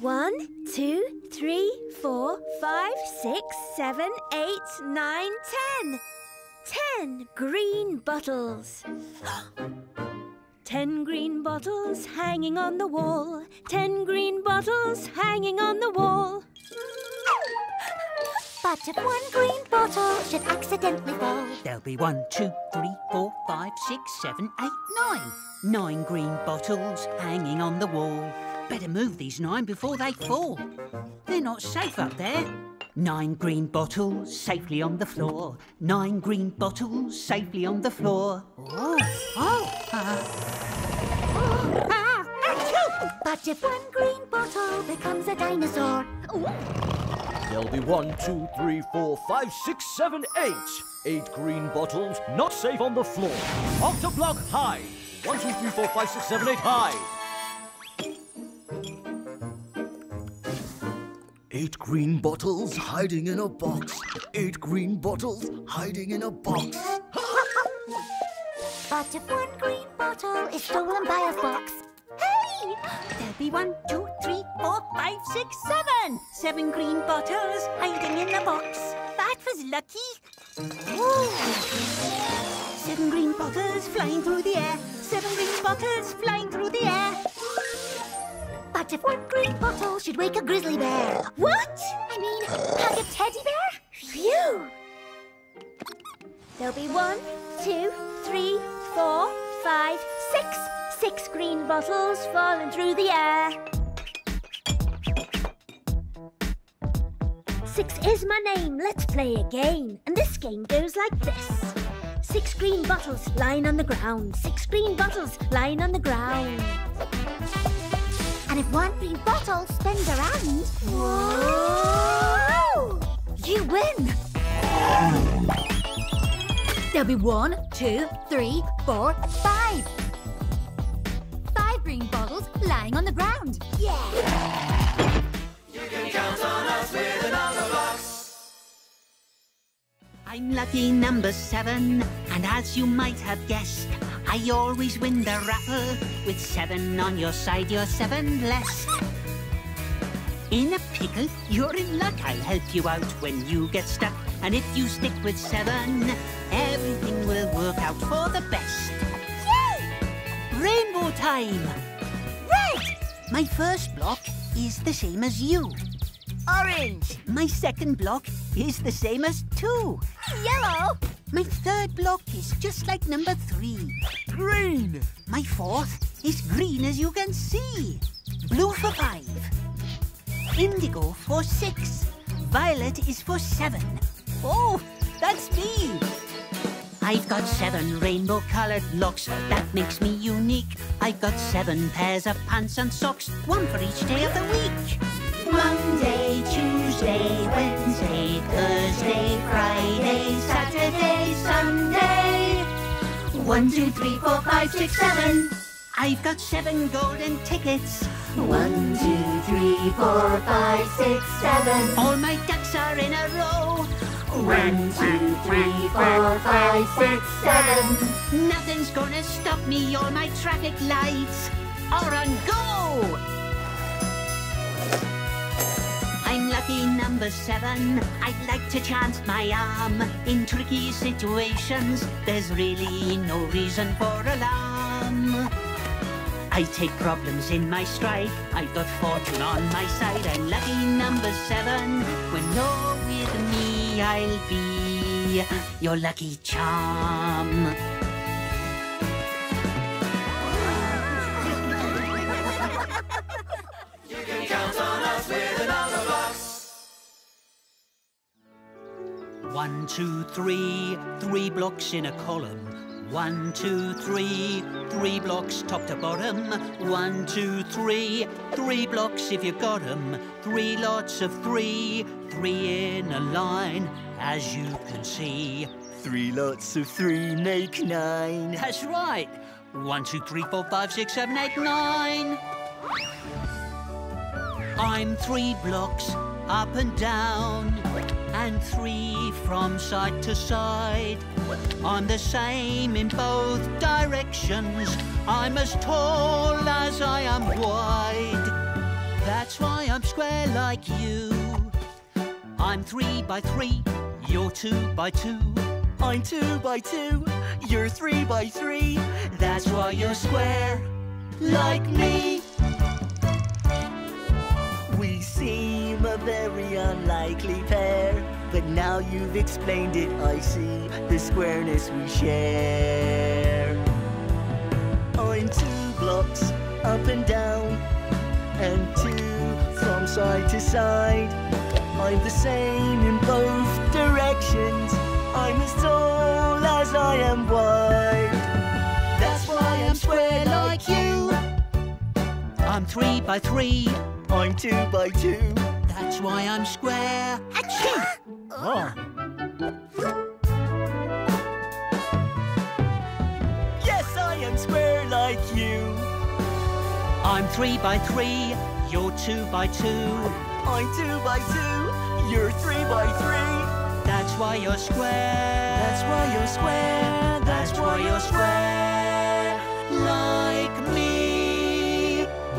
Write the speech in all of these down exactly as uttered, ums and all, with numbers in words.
One, two, three, four, five, six, seven, eight, nine, ten. Ten green bottles. Ten green bottles hanging on the wall. Ten green bottles hanging on the wall. But if one green bottle should accidentally fall, there'll be one, two, three, four, five, six, seven, eight, nine. Nine green bottles hanging on the wall. Better move these nine before they fall. They're not safe up there. Nine green bottles safely on the floor. Nine green bottles safely on the floor. Oh, oh, uh, oh, ah, achoo! But if one green bottle becomes a dinosaur, ooh. There'll be one, two, three, four, five, six, seven, eight. Eight green bottles not safe on the floor. Octoblock high. One, two, three, four, five, six, seven, eight, high. Eight green bottles hiding in a box. Eight green bottles hiding in a box. But if one green bottle is stolen by a fox, hey! There'll be one, two, three, four, five, six, seven. Seven green bottles hiding in the box. That was lucky. Ooh. Seven green bottles flying through the air. Seven green bottles flying through the air. But if one green bottle should wake a grizzly bear? What? I mean, hug a teddy bear? Phew! There'll be one, two, three, four, five, six. Six green bottles falling through the air. Six is my name, let's play a game. And this game goes like this. Six green bottles lying on the ground. Six green bottles lying on the ground. And if one green bottle spins around... Whoa! You win! There'll be one, two, three, four, five. Five green bottles lying on the ground. Yeah! You can count on us with the number blocks. I'm lucky number seven, and as you might have guessed, I always win the raffle. With seven on your side, you're seven less. In a pickle, you're in luck. I'll help you out when you get stuck. And if you stick with seven, everything will work out for the best. Yay! Rainbow time! Red! My first block is the same as you. Orange! My second block is the same as two. Yellow! My third block is just like number three. Green! My fourth is green as you can see. Blue for five. Indigo for six. Violet is for seven. Oh, that's me! I've got seven rainbow-coloured locks. That makes me unique. I've got seven pairs of pants and socks. One for each day of the week. Monday, Tuesday, Wednesday, Thursday, Friday, Saturday, Sunday. One, two, three, four, five, six, seven. I've got seven golden tickets. One, two, three, four, five, six, seven. All my ducks are in a row. One, two, three, four, five, six, seven. Nothing's gonna stop me. All my traffic lights are on go. I'm lucky number seven. I'd like to chance my arm. In tricky situations, there's really no reason for alarm. I take problems in my stride. I've got fortune on my side. I'm lucky number seven. When you're with me, I'll be your lucky charm. You can count on us with another box. One, two, three, three blocks in a column. One, two, three, three blocks top to bottom. One, two, three, three blocks if you got 'em. Three lots of three, three in a line, as you can see. Three lots of three make nine. That's right. One, two, three, four, five, six, seven, eight, nine. I'm three blocks up and down, and three from side to side. I'm the same in both directions. I'm as tall as I am wide. That's That's why I'm square like you. I'm three by three, you're two by two. I'm two by two, you're three by three. That's why you're square like me. We seem a very unlikely pair, but now you've explained it, I see the squareness we share. I'm two blocks up and down, and two from side to side. I'm the same in both directions. I'm as tall as I am wide. That's why I'm square like you. I'm three by three. I'm two by two. That's why I'm square. Achoo! Oh. Yes, I am square like you. I'm three by three. You're two by two. I'm two by two. You're three by three. That's why you're square. That's why you're square. That's why you're square like me.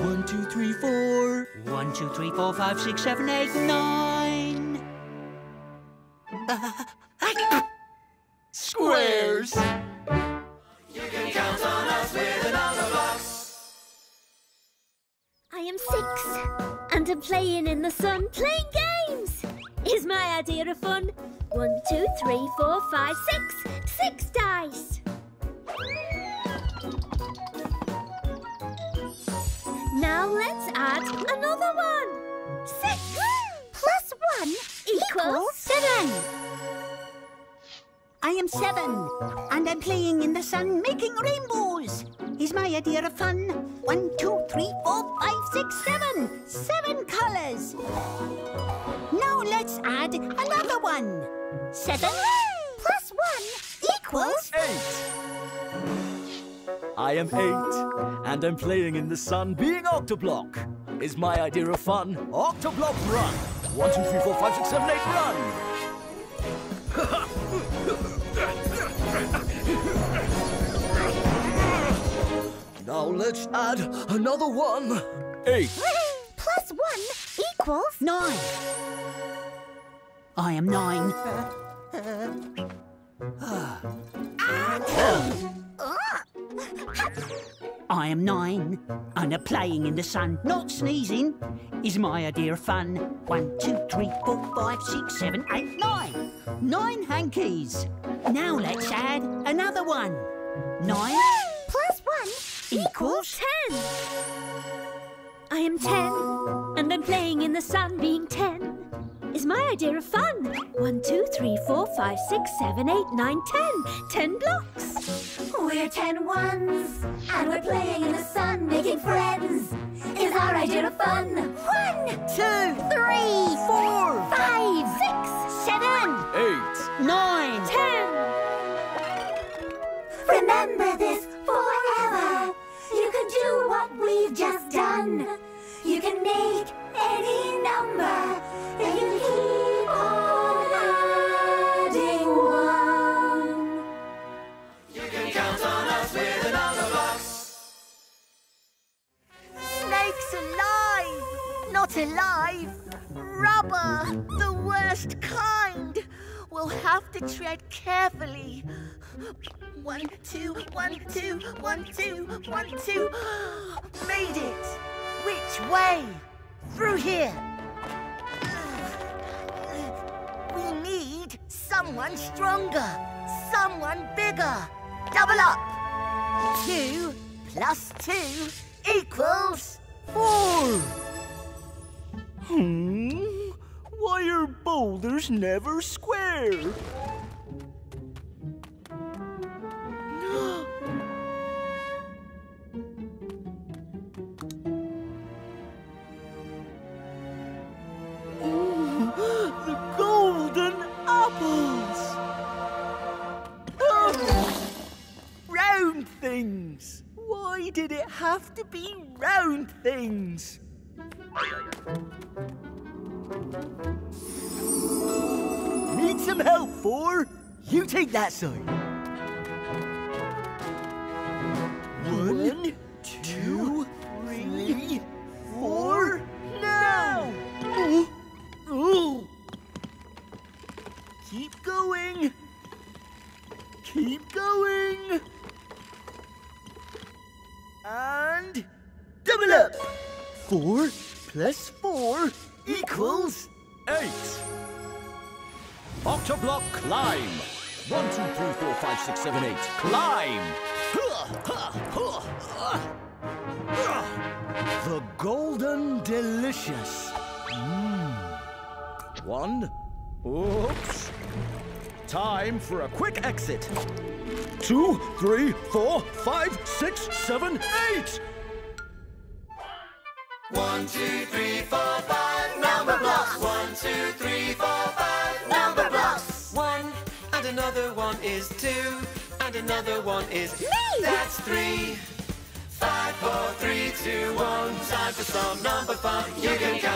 One, two, three, four. One, two, three, four, five, six, seven, eight, nine. Squares. You can count on us with the number blocks. I am six, and I'm playing in the sun, playing games. Is my idea of fun. One, two, three, four, five, six. Six dice. Now let's add another one. Six plus one equals seven. I am seven, and I'm playing in the sun, making rainbows. Is my idea of fun. One, two, three, four, five, six, seven. Seven colours. Now let's add another one. Seven plus one equals eight. I am eight, and I'm playing in the sun, being Octoblock. Is my idea of fun. Octoblock run. One, two, three, four, five, six, seven, eight, run. Now let's add another one. Eight. Plus one equals nine. I am nine. I am nine, and I'm playing in the sun, not sneezing. Is my idea of fun. One, two, three, four, five, six, seven, eight, nine. Nine hankies. Now let's add another one. Nine plus one equals ten. I am ten, and I'm playing in the sun, being ten. Is my idea of fun. One, two, three, four, five, six, seven, eight, nine, ten. Ten blocks. We're ten ones, and we're playing in the sun, making friends. Is our idea of fun. One, two, three, four, five, six, seven, eight, nine, ten. Remember this forever. You can do what we've just done. You can make any number. If you keep on adding one. You can count on us with the number blocks. Snakes alive! Not alive! Rubber! The worst kind! We'll have to tread carefully. One, two, one, two, one, two, one, two. Made it! Which way? Through here! We need someone stronger, someone bigger. Double up. Two plus two equals four. Hmm, why are boulders never square? Why did it have to be round things? Need some help, Four? You take that side. One, two, three, four, no! Four plus four equals eight. Octoblock, climb. One, two, three, four, five, six, seven, eight. Climb. The golden delicious. Mm. One. Oops. Time for a quick exit. Two, three, four, five, six, seven, eight. One, two, three, four, five, number blocks. One, two, three, four, five, number blocks. One, and another one is two, and another one is me. That's three. Five, four, three, two, one. Time for some number fun. You can count.